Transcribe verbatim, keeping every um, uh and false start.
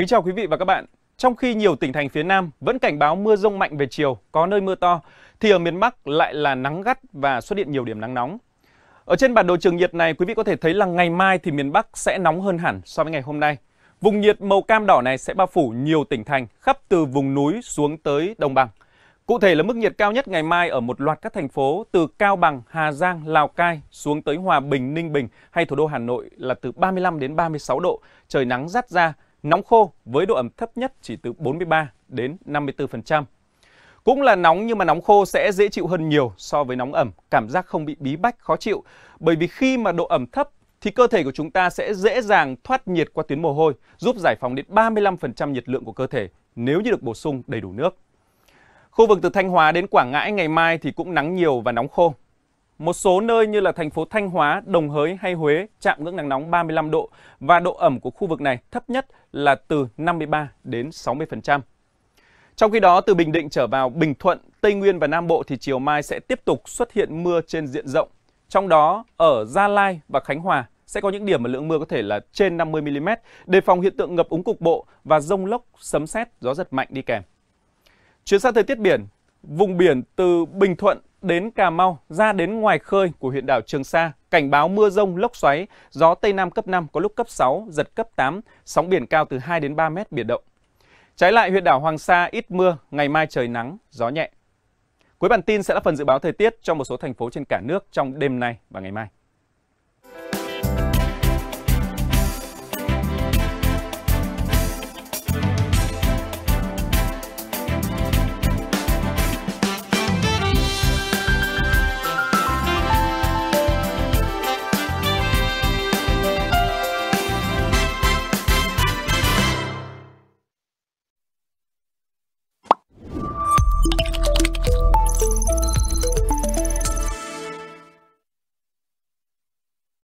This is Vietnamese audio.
Kính chào quý vị và các bạn. Trong khi nhiều tỉnh thành phía Nam vẫn cảnh báo mưa dông mạnh về chiều, có nơi mưa to, thì ở miền Bắc lại là nắng gắt và xuất hiện nhiều điểm nắng nóng. Ở trên bản đồ trường nhiệt này, quý vị có thể thấy là ngày mai thì miền Bắc sẽ nóng hơn hẳn so với ngày hôm nay. Vùng nhiệt màu cam đỏ này sẽ bao phủ nhiều tỉnh thành khắp từ vùng núi xuống tới đồng bằng. Cụ thể là mức nhiệt cao nhất ngày mai ở một loạt các thành phố từ Cao Bằng, Hà Giang, Lào Cai xuống tới Hòa Bình, Ninh Bình hay thủ đô Hà Nội là từ ba mươi lăm đến ba mươi sáu độ, trời nắng rát ra, nóng khô với độ ẩm thấp nhất chỉ từ bốn mươi ba đến năm mươi tư phần trăm. Cũng là nóng nhưng mà nóng khô sẽ dễ chịu hơn nhiều so với nóng ẩm, cảm giác không bị bí bách, khó chịu. Bởi vì khi mà độ ẩm thấp thì cơ thể của chúng ta sẽ dễ dàng thoát nhiệt qua tuyến mồ hôi, giúp giải phóng đến ba mươi lăm phần trăm nhiệt lượng của cơ thể nếu như được bổ sung đầy đủ nước. Khu vực từ Thanh Hóa đến Quảng Ngãi ngày mai thì cũng nắng nhiều và nóng khô. Một số nơi như là thành phố Thanh Hóa, Đồng Hới hay Huế chạm ngưỡng nắng nóng ba mươi lăm độ và độ ẩm của khu vực này thấp nhất là từ năm mươi ba đến sáu mươi phần trăm. Trong khi đó, từ Bình Định trở vào Bình Thuận, Tây Nguyên và Nam Bộ thì chiều mai sẽ tiếp tục xuất hiện mưa trên diện rộng. Trong đó, ở Gia Lai và Khánh Hòa sẽ có những điểm mà lượng mưa có thể là trên năm mươi mi li mét, đề phòng hiện tượng ngập úng cục bộ và dông lốc, sấm sét, gió giật mạnh đi kèm. Chuyển sang thời tiết biển, vùng biển từ Bình Thuận đến Cà Mau ra đến ngoài khơi của huyện đảo Trường Sa cảnh báo mưa dông, lốc xoáy, gió Tây Nam cấp năm, có lúc cấp sáu, giật cấp tám, sóng biển cao từ hai đến ba mét, biển động. Trái lại, huyện đảo Hoàng Sa ít mưa, ngày mai trời nắng, gió nhẹ. Cuối bản tin sẽ là phần dự báo thời tiết cho một số thành phố trên cả nước trong đêm nay và ngày mai.